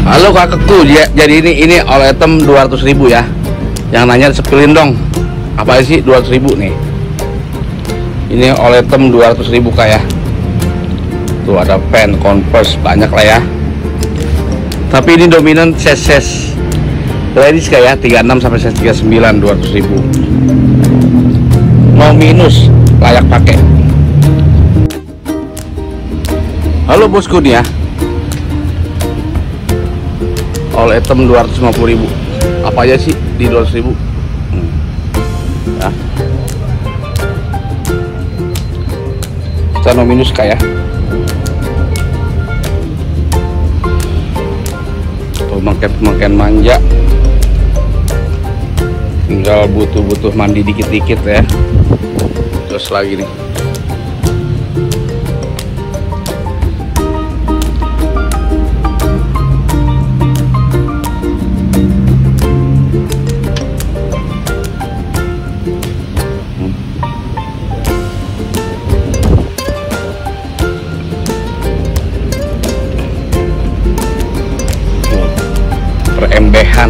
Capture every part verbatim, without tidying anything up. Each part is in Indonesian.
Halo kakekku, jadi ini ini all item dua ratus ribu ya. Yang nanya sepilin dong, apa sih dua ratus ribu nih? Ini all item dua ratus ribu kayak. Tuh ada pen, converse, banyak lah ya. Tapi ini dominan ses-ses ladies kayak tiga puluh enam sampai tiga puluh sembilan, dua ratus ribu. No minus, layak pakai. Halo bosku nih ya. All item dua ratus lima puluh ribu. Apa aja sih di dua ratus ribu? Hmm. Nah. Kita no minus kayak. Pemakaian-pemakaian manja. Tinggal butuh-butuh mandi dikit-dikit ya. Terus lagi nih. Embehan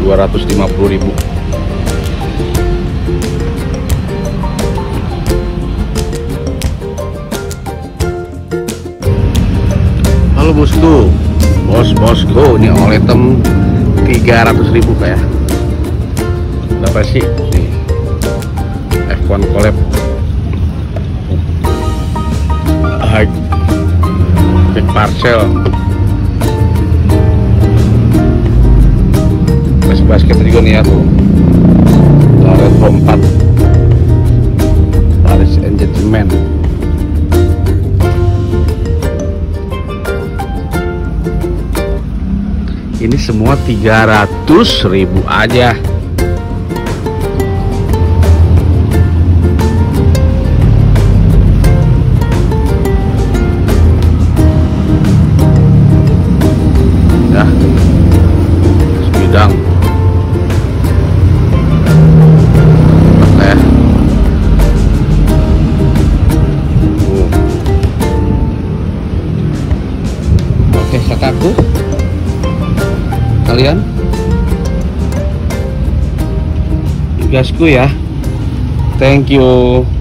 dua ratus lima puluh ribu. Halo bosku, bos bosku, ini all item tiga ratus ribu kayak. Berapa sih nih? F satu collab high big parcel basket juga nih ya tuh. Laret empat Paris and Gentleman. Ini semua tiga ratus ribu aja. Nah, sebidang aku kalian gasku ya. Thank you.